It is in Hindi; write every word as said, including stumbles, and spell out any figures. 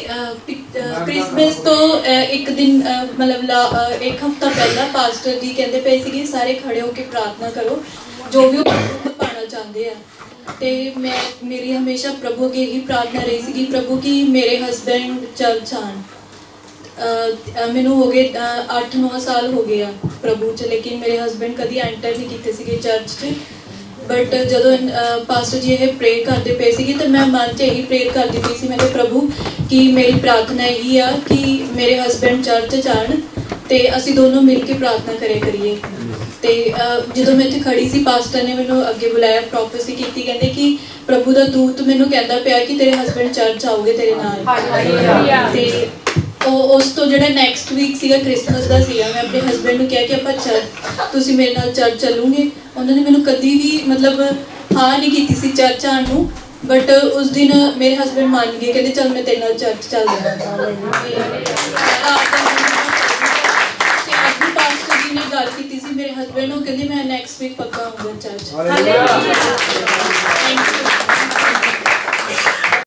कि क्रिसमस तो एक दिन मतलब एक हफ्ता पहला पास्टर जी कहते पे सी कि सारे खड़े होके प्रार्थना करो जो भी पाना चाहते हैं। तो मैं मेरी हमेशा प्रभु की ही प्रार्थना रही सी कि प्रभु की मेरे हस्बैंड चर्च आन। मैनू हो गए अठ नौ साल हो गया प्रभु च, लेकिन मेरे हस्बैंड कभी एंटर नहीं किए चर्च च। बट जो पास्टर जी ये प्रेयर करते पे सी तो मैं मन च यही प्रेयर कर दी थी, मैं प्रभु कि मेरी प्रार्थना यही आ कि मेरे हस्बैंड चर्च जान तो असी दोनों मिल के प्रार्थना करे करिए। तो जो मैं इतने खड़ी सी पास्टर ने मैं अगे बुलाया, प्रोफेसी की कहते कि प्रभु का दूत मैनू कहता पाया कि तेरे हस्बैंड चर्च आओगे तेरे नाल। तो उस तो जो नैक्सट वीक सीगा क्रिसमस का सीगा, मैं अपने हसबैंड को कहा कि आप चर्च तुसी मेरे नाल चर्च चलूँगे। उन्होंने मैनू कभी भी मतलब हाँ नहीं की सी चर्च आने को, बट उस दिन मेरे हसबैंड मान गए कहते चल मैं तेरे नाल चर्च चल जाऊँगा। पास्टर जी ने गल की मेरे हसबैंड कहते मैं नैक्सट वीक पक्का आऊँगा चर्च।